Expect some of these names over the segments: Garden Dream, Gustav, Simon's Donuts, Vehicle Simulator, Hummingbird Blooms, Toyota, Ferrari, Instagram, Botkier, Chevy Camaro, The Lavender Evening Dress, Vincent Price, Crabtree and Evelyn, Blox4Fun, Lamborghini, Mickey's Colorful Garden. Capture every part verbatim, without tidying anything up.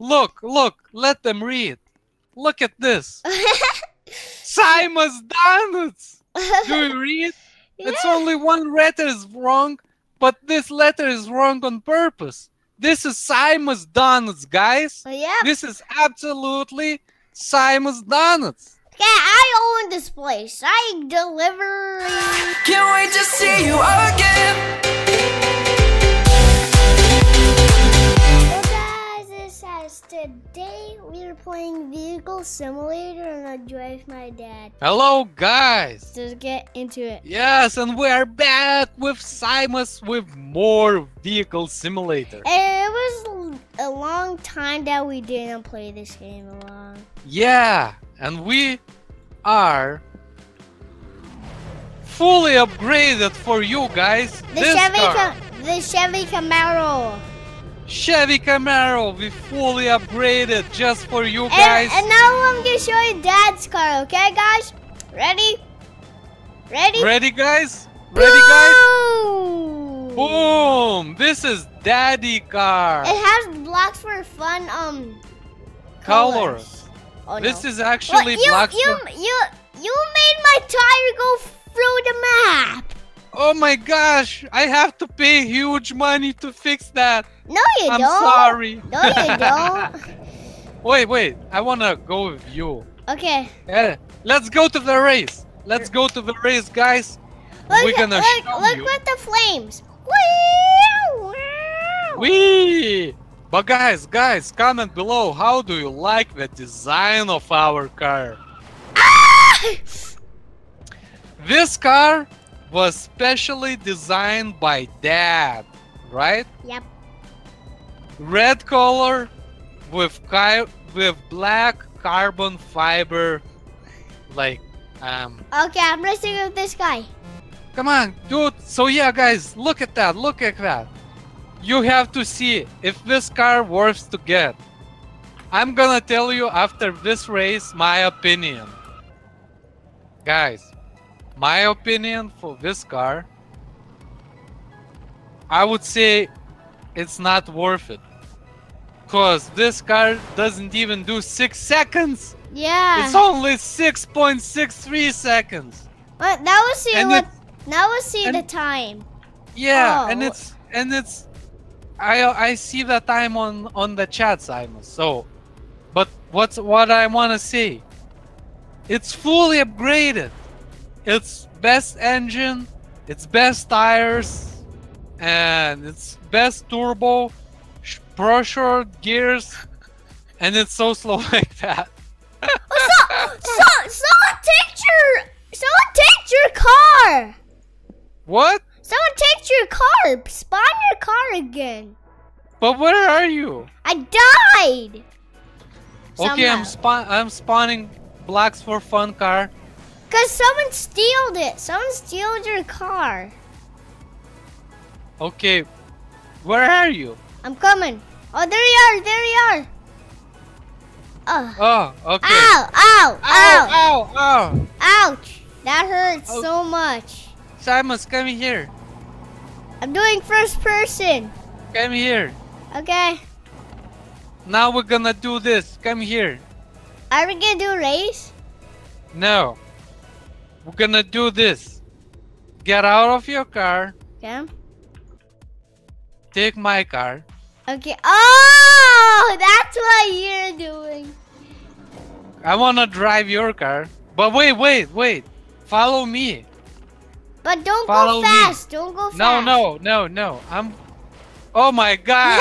Look, look, let them read. Look at this. Simon's Donuts. Do you read? Yeah. It's only one letter is wrong, but this letter is wrong on purpose. This is Simon's Donuts, guys. Yeah. This is absolutely Simon's Donuts. Yeah, I own this place. I deliver. Can't wait to see you again. Hey guys, this is today. We are playing Vehicle Simulator, and I drive my dad. Hello, guys. Let's get into it. Yes, and we are back with Simon's with more Vehicle Simulator. It was a long time that we didn't play this game along. Yeah. And we are fully upgraded for you guys. The this Chevy, car. the Chevy Camaro. Chevy Camaro, we fully upgraded just for you guys. And, and now I'm gonna show you Dad's car, okay, guys? Ready? Ready? Ready, guys? Ready, Boom! guys? Boom! This is Daddy car. It has Blox four Fun um colors. colors. Oh, this no. is actually well, you, you, you, you made my tire go through the map. Oh my gosh, I have to pay huge money to fix that. No you I'm don't. I'm sorry. No you don't. Wait, wait, I want to go with you. Okay. Yeah, let's go to the race. Let's go to the race, guys. Look, We're gonna look, show look you. At the flames. Whee! Whee! But guys, guys, comment below, how do you like the design of our car? Ah! This car was specially designed by Dad, right? Yep. Red color with car with black carbon fiber, like um. Okay, I'm racing with this guy. Come on, dude. So yeah, guys, look at that. Look at that. You have to see if this car worth to get. I'm gonna tell you after this race my opinion. Guys, my opinion for this car, I would say it's not worth it. Cause this car doesn't even do six seconds. Yeah. It's only six point six three seconds. But now we'll see and what it, now we'll see and, the time. Yeah, oh. and it's and it's I I see the time on on the chat, Simon. So, but what's what I want to say? It's fully upgraded. It's best engine, it's best tires, and it's best turbo, pressure gears, and it's so slow like that. Oh, so, so, someone takes your someone takes your car. What? Someone takes your car! Spawn your car again! But where are you? I died! Okay, somehow. I'm spawn I'm spawning Blox four Fun car. Cause someone stealed it! Someone stealed your car. Okay. Where are you? I'm coming. Oh there you are, there you are. Oh, oh okay. Ow, ow, ow, ow, ow. Ouch! That hurts oh. so much. Simon's, come here. I'm doing first person. Come here. Okay. Now we're gonna do this. Come here. Are we gonna do race? No. We're gonna do this. Get out of your car. Yeah. Take my car. Okay. Oh, that's what you're doing. I wanna drive your car. But wait, wait, wait. Follow me. But don't Follow go fast. Me. Don't go fast. No, no, no, no. I'm. Oh my god.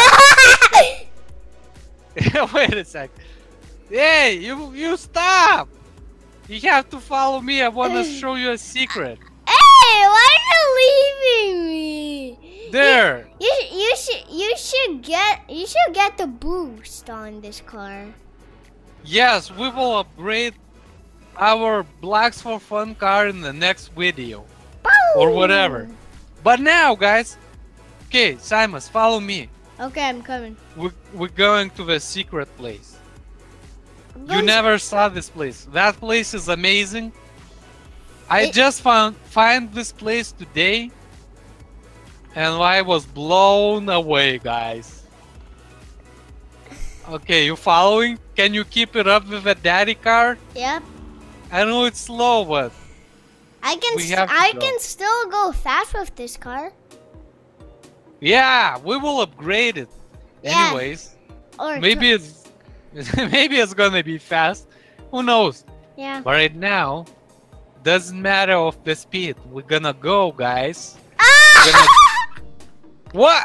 Wait a sec. Hey, you, you stop. You have to follow me. I want to show you a secret. Hey, why are you leaving me? There. You, you, you should you should get you should get the boost on this car. Yes, we will upgrade our Blox four Fun car in the next video. Or whatever. But now, guys. Okay, Simon, follow me. Okay, I'm coming. We're, we're going to the secret place. You never saw this place. That place is amazing. I it just found find this place today. And I was blown away, guys. Okay, you following? Can you keep it up with a daddy car? Yep. I know it's slow, but I can st I go. can still go fast with this car. Yeah, we will upgrade it. Yeah. Anyways, or maybe it's maybe it's gonna be fast. Who knows? Yeah. But right now, doesn't matter of the speed. We're gonna go, guys. Ah! Gonna... What?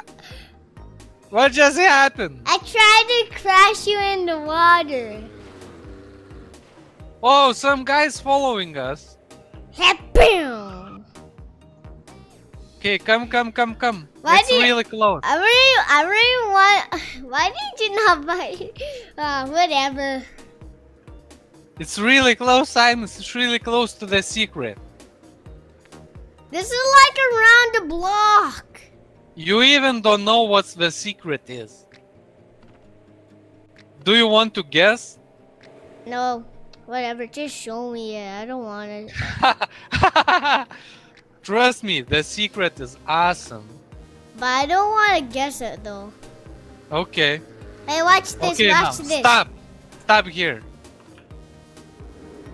What just happened? I tried to crash you in the water. Oh, some guy's following us. Okay, come, come, come, come. Why it's you, really close. I really, I really want... Why did you not buy... Uh, whatever. It's really close, Simon. It's really close to the secret. This is like around the block. You even don't know what the secret is. Do you want to guess? No, whatever, just show me it. I don't want it. Trust me, the secret is awesome. But I don't want to guess it though. Okay. Hey, watch this, okay, watch now. this. Stop. Stop here.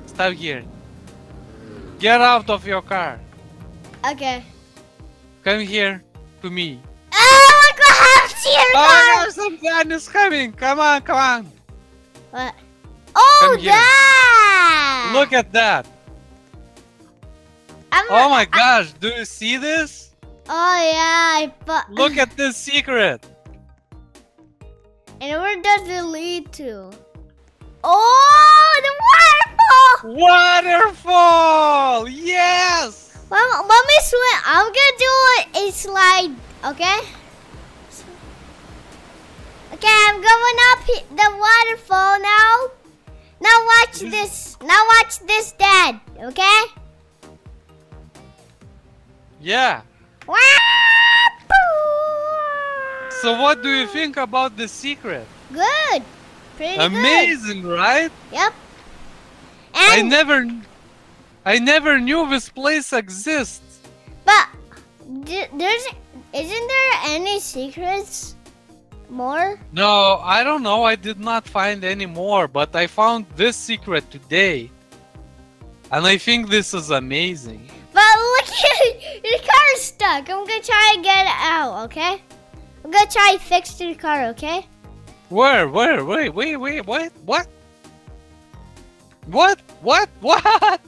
Stop here. Get out of your car. Okay. Come here. To me. Oh, look what happens here! Oh, no, some gun is coming! Come on, come on! What? Oh, that! Look at that! I'm oh a, my I'm... gosh, do you see this? Oh, yeah, I but. Look at this secret! And where does it lead to? Oh, the waterfall! Waterfall! Yes! Let me swim. I'm gonna do a slide, okay? Okay, I'm going up the waterfall now. Now watch this. Now watch this, Dad, okay? Yeah. So what do you think about the secret? Good. Pretty Amazing, good. right? Yep. And I never... I never knew this place exists. But there's isn't there any secrets more? No, I don't know. I did not find any more, but I found this secret today. And I think this is amazing. But look at your car is stuck. I'm gonna try and get it out, okay? I'm gonna try and fix your car, okay? Where, where, wait, wait, wait, what? What? What? What? What?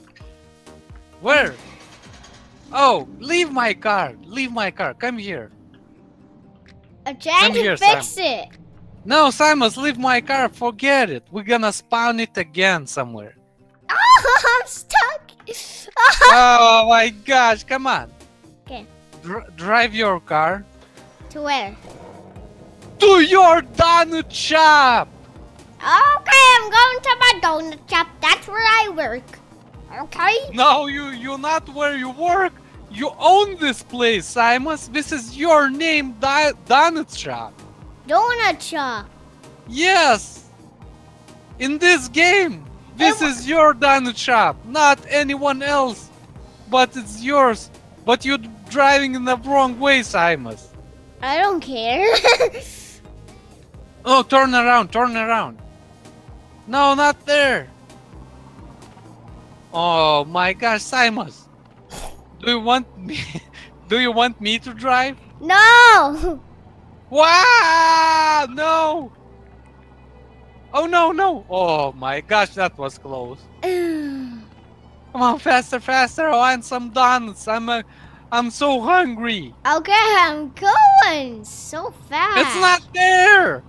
Where? Oh, leave my car. Leave my car. Come here. I'm trying Come to here, fix Simon. it. No, Simon, leave my car. Forget it. We're gonna spawn it again somewhere. Oh, I'm stuck. Oh my gosh. Come on. Okay. Dr drive your car. To where? To your donut shop. Okay, I'm going to my donut shop. That's where I work. Okay. No, you, you're not where you work. You own this place, Simon. This is your name, di Donut Shop. Donut Shop. Yes. In this game, this it is your Donut Shop. Not anyone else, but it's yours. But you're driving in the wrong way, Simon. I don't care. Oh, turn around, turn around. No, not there. Oh my gosh, Simon! Do you want me? Do you want me to drive? No. Wow! No. Oh no no! Oh my gosh, that was close. Come on, faster, faster! I want some donuts. I'm a, I'm so hungry. Okay, I'm going so fast. It's not there.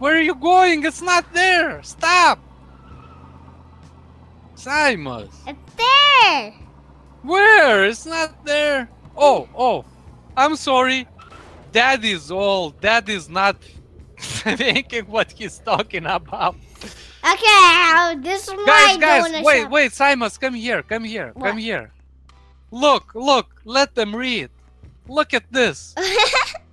Where are you going? It's not there. Stop. Simon. It's there. Where? It's not there. Oh, oh. I'm sorry. That is all. That is not thinking what he's talking about. Okay, this is my guys, guys, wait, shop. wait, Simon, come here, come here, what? come here. Look, look, let them read. Look at this.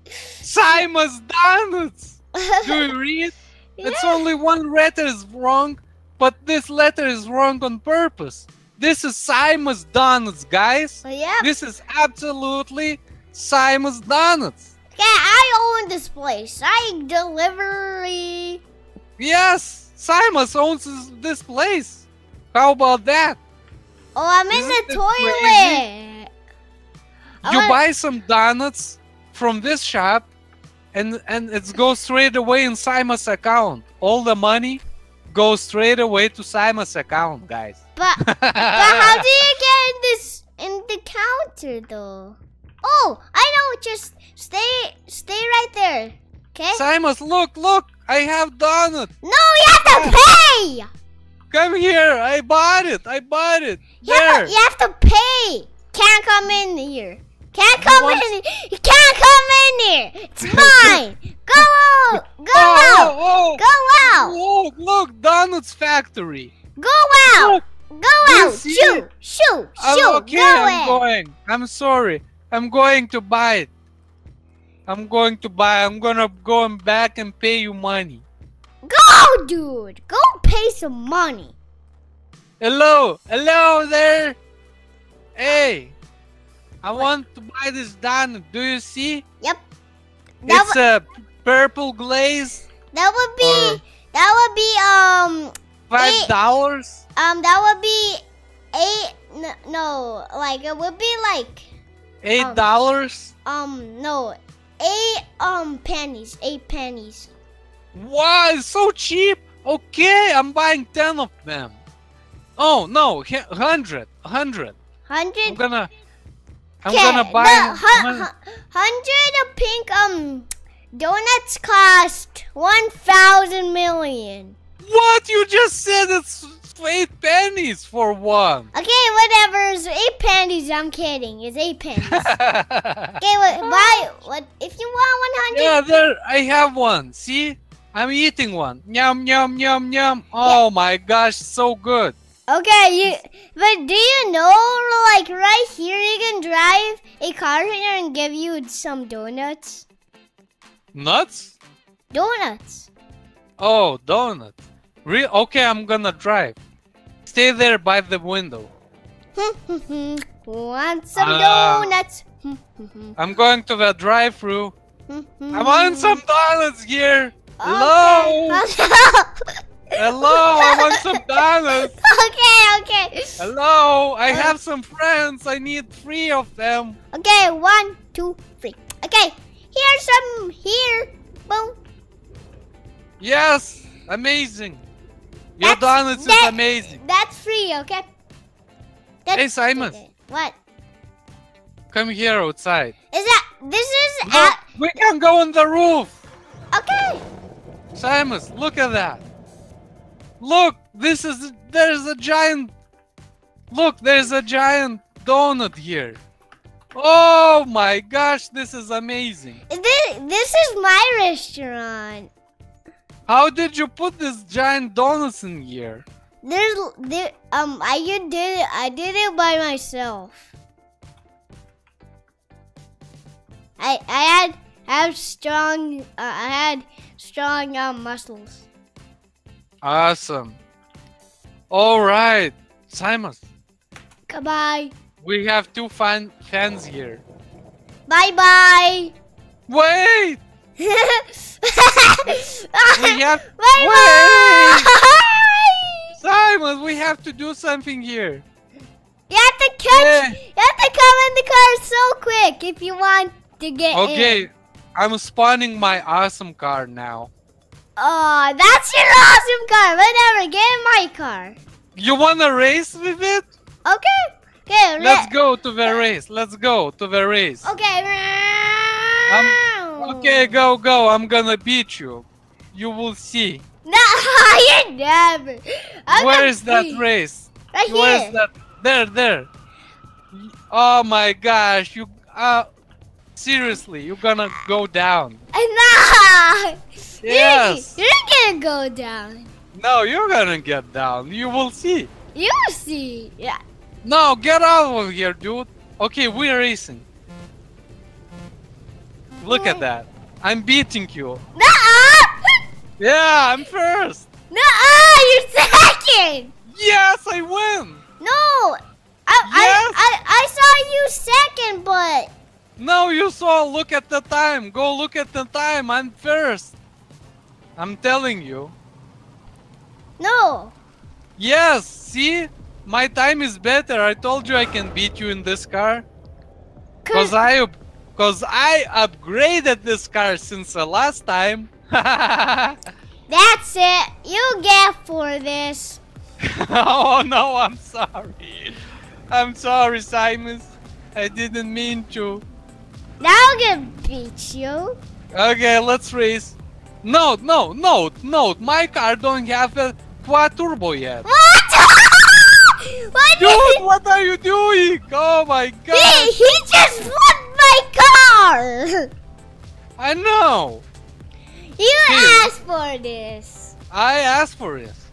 Simon's Donuts. Do you read? Yeah. It's only one letter is wrong. But this letter is wrong on purpose. This is Simon's Donuts, guys. Oh, yeah. This is absolutely Simon's Donuts. Okay, I own this place. I delivery. Yes, Simon owns this place. How about that? Oh, I'm Isn't in the toilet. You wanna... buy some donuts from this shop, and and it goes straight away in Simon's account. All the money goes straight away to Simon's account, guys. But but how do you get in this in the counter though? Oh, I know. Just stay, stay right there. Okay. Simon, look, look. I have donut. No, you have to pay. Come here. I bought it. I bought it. You there. Have to, you have to pay. Can't come in here. Can't come what? in. You can't come in here. It's mine. Go out. Go oh, out. Oh, oh. Go out. Look, look, donuts factory. Go out. Look. Go out. Shoot. Shoot. Shoot. I'm okay. Go I'm in. going. I'm sorry. I'm going to buy it. I'm going to buy. I'm gonna go back and pay you money. Go, dude. Go pay some money. Hello, hello there. Hey, I what? want to buy this donut. Do you see? Yep. That it's a purple glaze. That would be. That would be um. Five dollars. Um, that would be eight. No, no, like it would be like. Eight dollars? Um, um, no, eight um pennies, eight pennies. Wow, it's so cheap. Okay, I'm buying ten of them. Oh no, hundred, hundred. Hundred. I'm gonna, I'm gonna buy. No, hun hundred of pink um donuts cost one thousand million. What you just said? It's eight pennies for one. Okay, whatever. It's eight pennies. I'm kidding. It's eight pennies. Okay, what? Why? What? If you want one hundred? Yeah, there. I have one. See, I'm eating one. Yum, yum, yum, yum. Oh yeah. My gosh, so good. Okay, you. But do you know, like right here, you can drive a car here and give you some donuts. Nuts? Donuts. Oh, donuts. Real? Okay, I'm gonna drive. Stay there by the window. Want some uh, donuts? I'm going to the drive-thru. I want some donuts here. Okay. Hello. Hello. I want some donuts. Okay. Okay. Hello. I have some friends. I need three of them. Okay. One, two, three. Okay. Here's some here. Boom. Yes. Amazing. Your donuts is amazing. That's free, okay? That's hey, Simon. What? Come here outside. Is that... This is... No, out we can go on the roof. Okay. Simon, look at that. Look, this is... There's a giant... Look, there's a giant donut here. Oh my gosh, this is amazing. This, this is my restaurant. How did you put this giant donuts in here? There's, there, um, I did it. I did it by myself. I, I had, I have strong, uh, I had strong uh, muscles. Awesome. All right, Simon. Goodbye. We have two fan fans here. Bye bye. Wait. we have bye bye. Simon, we have to do something here. You have to catch. Yeah. You have to come in the car so quick if you want to get okay, in. Okay, I'm spawning my awesome car now. Oh, that's your awesome car. Whatever, get in my car. You wanna race with it? Okay. Okay. Let's go to the race. Let's go to the race. Okay. I'm Okay, go, go. I'm gonna beat you. You will see. No, you never. I'm Where is that beat. race? Right Where here. Is that? There, there. Oh my gosh, you. Uh, seriously, you're gonna go down. No. Yes. You're, you're gonna go down. No, you're gonna get down. You will see. You will see. Yeah. No, get out of here, dude. Okay, we're racing. Look at that. I'm beating you. Nuh-uh! Yeah, I'm first. Nuh-uh, you're second. Yes, I win. No. I, yes? I I I saw you second, but Now you saw, look at the time. Go look at the time. I'm first. I'm telling you. No. Yes, see? My time is better. I told you I can beat you in this car. Cause, Cause I Cause I upgraded this car since the last time. That's it. You get for this. Oh no, I'm sorry. I'm sorry, Simon's. I didn't mean to. Now I'm gonna beat you. Okay, let's race. No, no, no, no. My car don't have a quad turbo yet. What? Dude, what are you doing? Oh my god. He, he just won my car. I know. You Here. asked for this. I asked for this.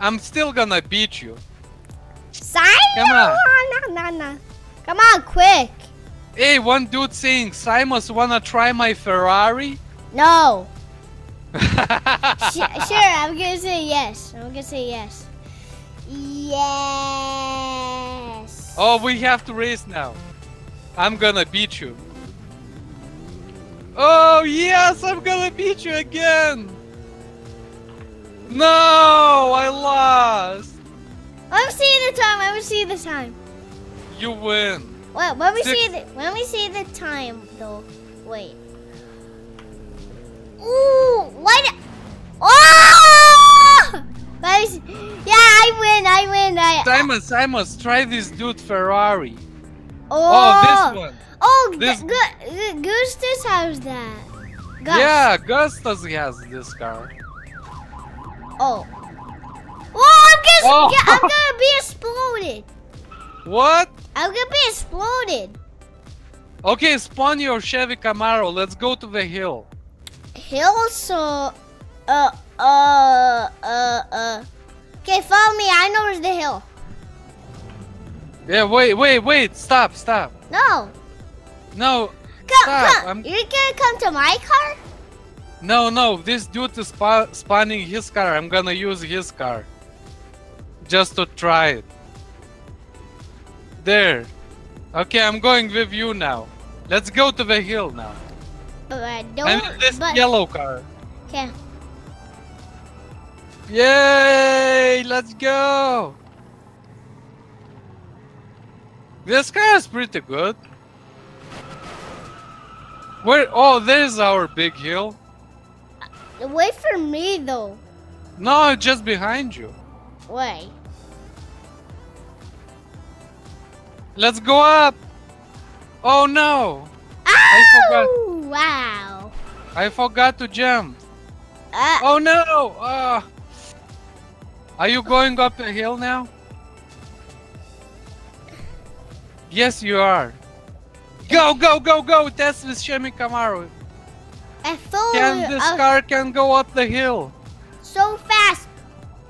I'm still gonna beat you. Simon? Come on. No, no, no. Come on, quick. Hey, one dude saying, Simon's wanna try my Ferrari? No. Sure, sure, I'm gonna say yes. I'm gonna say yes. Yes. Oh, we have to race now. I'm gonna beat you. Oh, yes, I'm gonna beat you again. No, I lost. Let me see the time. Let me see the time. You win. Well, let me Six. see the. Let me see the time though. Wait. Ooh, what? Oh! Let me see. Yeah, I win. I win. I. Simon, Simon, try this dude Ferrari. Oh, oh this one. Oh, this Gu Gustav has that. Gus. Yeah, Gustav has this car. Oh. Oh, I'm gonna, oh. I'm gonna be exploded. What? I'm gonna be exploded. Okay, spawn your Chevy Camaro. Let's go to the hill. Hill? So, uh, uh, uh, uh. Okay, follow me. I know where's the hill. Yeah, wait, wait, wait. Stop, stop. No. No. Come, stop. come. I'm... You're gonna come to my car? No, no, this dude is spa spawning his car. I'm gonna use his car. Just to try it. There. Okay, I'm going with you now. Let's go to the hill now. But I don't... I mean, this but... yellow car. Okay. Yay! Let's go! This car is pretty good. Where? Oh, there's our big hill. Wait for me though. No, just behind you. Wait. Let's go up. Oh no. Oh, I forgot. Wow. I forgot to jump. Uh, oh no. Uh, are you going up the hill now? Yes, you are. Go, go, go, go. Test this Chevy Camaro. I thought can this uh, car can go up the hill. So fast.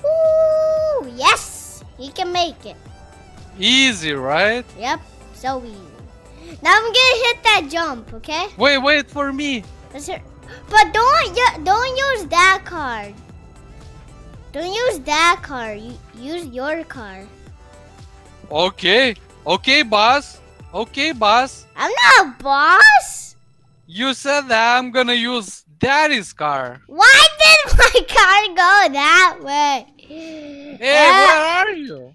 Woo! Yes! He can make it. Easy, right? Yep, so easy. Now I'm gonna hit that jump, okay? Wait, wait for me. But don't don't use that card. Don't use that card. Use your car. Okay. Okay, boss. Okay, boss. I'm not a boss. You said that I'm gonna use Daddy's car. Why did my car go that way? Hey, uh, where are you?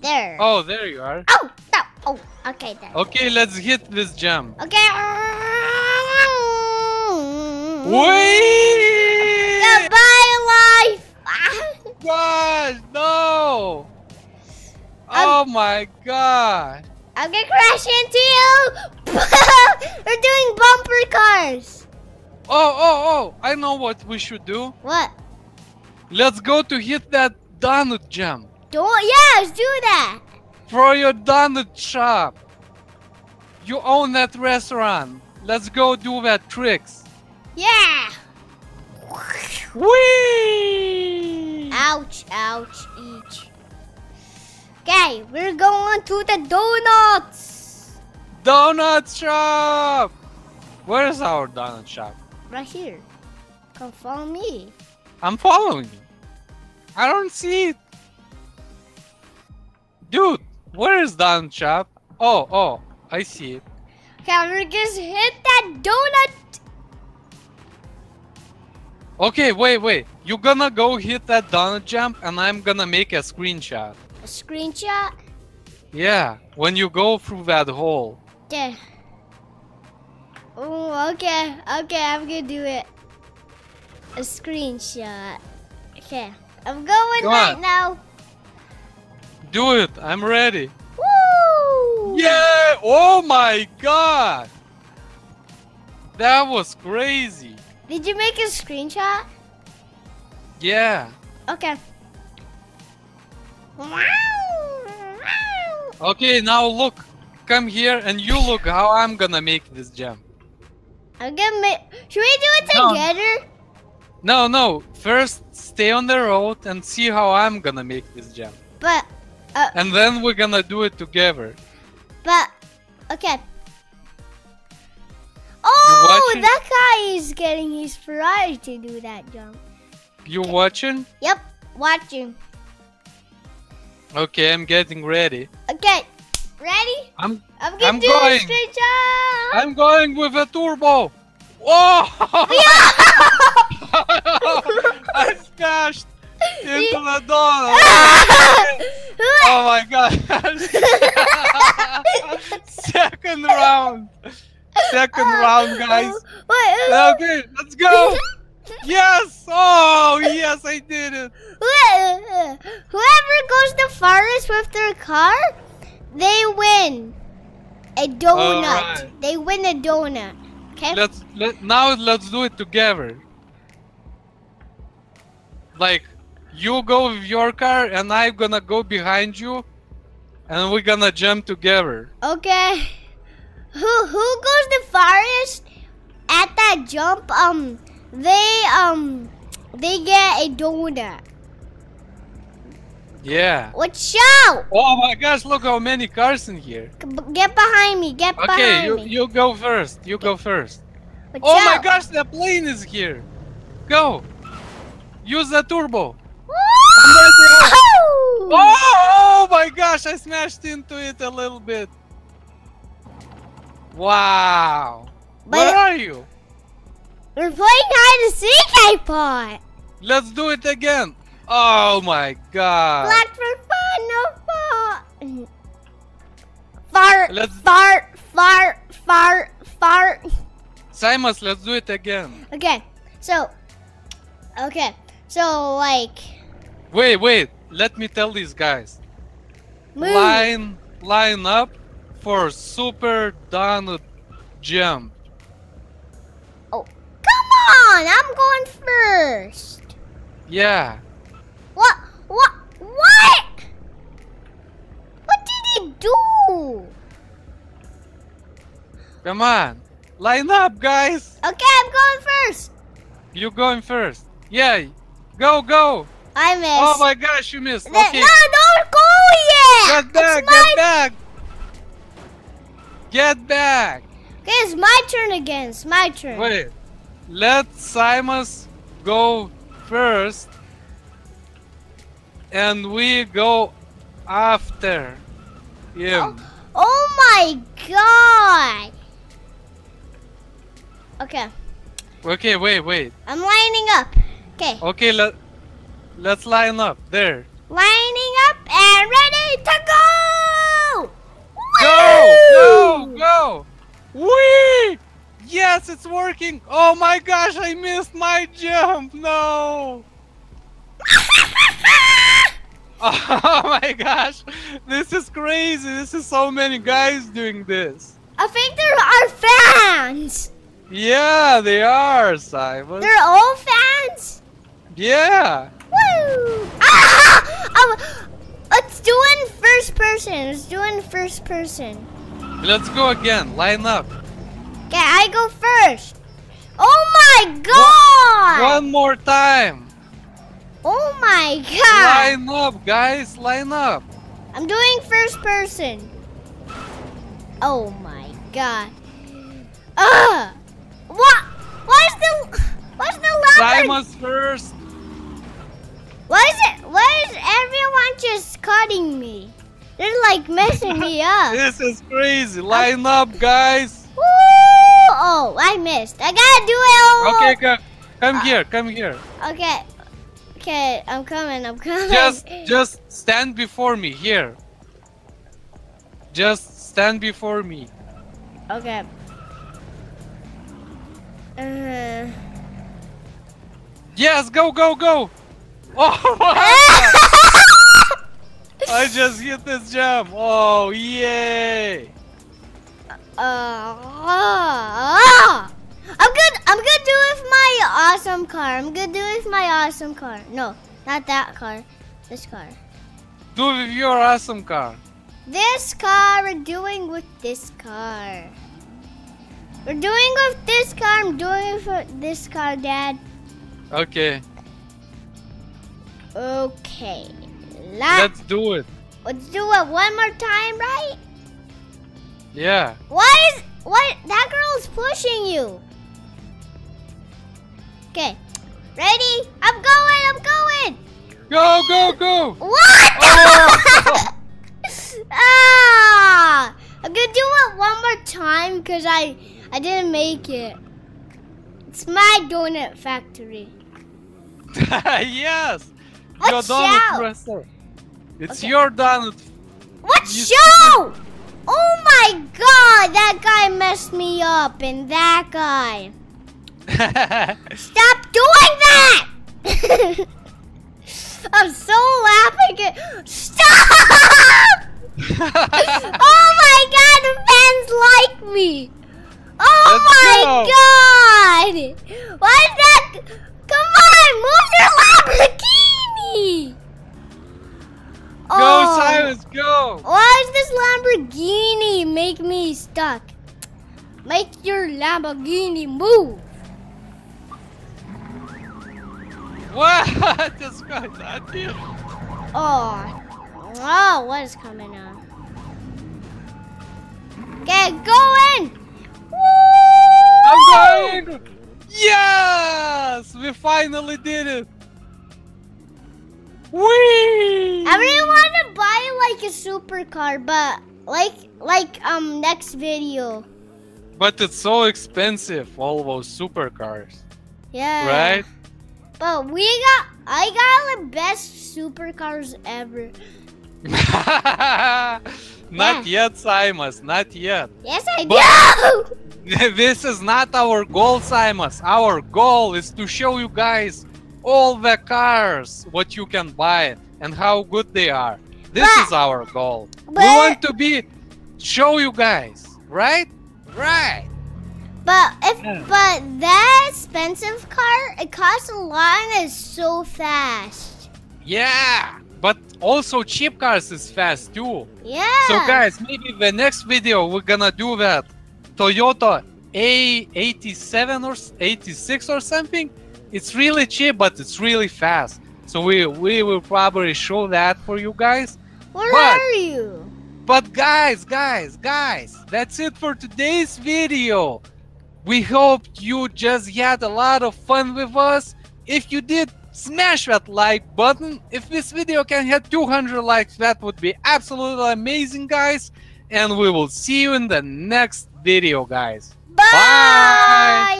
There. Oh, there you are. Oh, no. Oh, okay. There. Okay, let's hit this jump. Okay. Wait. Goodbye, life. Gosh, no. I'm, oh my god. I'm gonna crash into you. We're doing bumper cars. Oh, oh, oh. I know what we should do. What? Let's go to hit that donut jump. Do yeah, let's do that. For your donut shop. You own that restaurant. Let's go do that tricks. Yeah. Whee! Ouch, ouch, each. Okay, we're going to the donuts. Donut shop. Where is our donut shop? Right here. Come follow me. I'm following you. I don't see it. Dude, where is donut shop? Oh, oh, I see it. Camaro just hit that donut. Okay, wait, wait. You're gonna go hit that donut jump and I'm gonna make a screenshot. A screenshot? Yeah, when you go through that hole. Okay. Oh, okay. Okay, I'm gonna do it. A screenshot. Okay. I'm going Come right on. now. Do it. I'm ready. Woo! Yeah! Oh my god! That was crazy. Did you make a screenshot? Yeah. Okay. Okay, now look. Come here and you look how I'm gonna make this jump. I'm gonna make... Should we do it together? No, no. First, stay on the road and see how I'm gonna make this jump. But... Uh, and then we're gonna do it together. But... Okay. Oh, that guy is getting his Ferrari to do that jump. You watching? Yep, watching. Okay, I'm getting ready. Okay, ready? I'm, I'm gonna I'm do going. a straight jump. I'm going with a turbo. Oh! Yeah! I smashed into the donut. Oh my gosh. Second round. Second uh, round, guys. Wait, okay, let's go. Yes! Oh, yes, I did it. Whoever goes the farthest with their car, they win a donut. Right. They win a donut. Okay. Let's let, now let's do it together. Like, you go with your car, and I'm gonna go behind you, and we're gonna jump together. Okay. Who who goes the farthest at that jump? Um, they um, they get a donut. Yeah. Watch out! Oh my gosh! Look how many cars in here. Get behind me! Get okay, behind you, me! Okay, you go first. You okay. go first. Watch oh out. my gosh! The plane is here. Go! Use the turbo. Oh, oh my gosh! I smashed into it a little bit. Wow! But Where are you? We're playing hide and seek, I thought. Let's do it again. Oh my god! Blox four fun, no fault. Fart, let's fart, fart, fart, fart. Simon, let's do it again. Okay, so, okay, so like. Wait, wait. Let me tell these guys. Move. Line, line up. For super donut jump. Oh, come on! I'm going first. Yeah. What? What? What? What did he do? Come on, line up, guys. Okay, I'm going first. You're going first. Yeah. Go, go. I missed. Oh my gosh, you missed. The, okay. No, don't go yet. Get back! It's get back! Get back! Okay, it's my turn again. It's my turn. Wait. Let Simon go first. And we go after him. Oh, oh my god! Okay. Okay, wait, wait. I'm lining up. Okay. Okay, let, let's line up. There. Lining up and ready to go! Go! Go! Go! Whee! Yes, it's working! Oh my gosh, I missed my jump! No! Oh my gosh! This is crazy! This is so many guys doing this! I think they're our fans! Yeah, they are, Simon! They're all fans? Yeah! Woo! Ah! I'm... Let's do it in first person. Let's do it in first person. Let's go again. Line up. Okay, I go first. Oh my god! One, one more time. Oh my god! Line up, guys. Line up. I'm doing first person. Oh my god! Ah! What? What's the? What's the? Simon's first. Why is it? Why is everyone just cutting me? They're like messing me up. This is crazy. Line up, guys. Woo! Uh-oh, I missed. I gotta do it all. Okay, come, come uh, here, come here. Okay, okay, I'm coming, I'm coming. Just, just stand before me, here. Just stand before me. Okay. Uh... Yes, go, go, go! Oh, wow. I just hit this jump. Oh, yay! Uh, uh, I'm good. I'm gonna do it with my awesome car. I'm gonna do it with my awesome car. No, not that car. This car. Do it with your awesome car. This car. We're doing with this car. We're doing with this car. I'm doing it with this car, Dad. Okay. Okay, let's, let's do it. Let's do it one more time, right? Yeah. What is what? That girl's pushing you. Okay, ready? I'm going. I'm going. Go, go, go! What? Ah! Oh. Oh, I'm gonna do it one more time because I I didn't make it. It's my donut factory. Yes. Your donut restaurant. It's okay. Your donut. What you show? Oh my god, that guy messed me up and that guy. Stop doing that! I'm so laughing at... Stop! Oh my god, the fans like me. Oh Let's my go. god! Why is that? Come on, move your Lamborghini! Go, oh. Silas, go! Why is this Lamborghini make me stuck? Make your Lamborghini move! What? This guy's at you! Oh, oh, what is coming up? Okay, go in! Woo! I'm going! Yes! We finally did it! Whee! I really want to buy like a supercar, but like like um next video. But it's so expensive, all those supercars. Yeah. Right? But we got I got the best supercars ever. Not yeah. yet, Simon's, not yet. Yes, I but do. This is not our goal, Simon's. Our goal is to show you guys all the cars what you can buy and how good they are. This but, is our goal. But, we want to be show you guys, right? Right. But if yeah. but that expensive car, it costs a lot and it's so fast. Yeah, but also cheap cars is fast too. Yeah. So guys, maybe the next video we're gonna do that Toyota A eighty-seven or eighty-six or something. It's really cheap, but it's really fast. So we we will probably show that for you guys. Where but, are you? But guys, guys, guys, that's it for today's video. We hope you just had a lot of fun with us. If you did, smash that like button. If this video can hit two hundred likes, that would be absolutely amazing, guys. And we will see you in the next video, guys. Bye! Bye.